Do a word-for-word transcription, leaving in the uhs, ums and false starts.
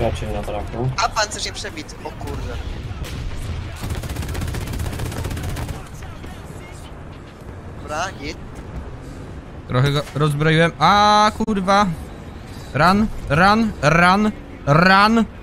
Raczej na traku. A pancerz nie przebity, o kurde. Dobra, git. Trochę go rozbroiłem. A kurwa. Run, run, run, run.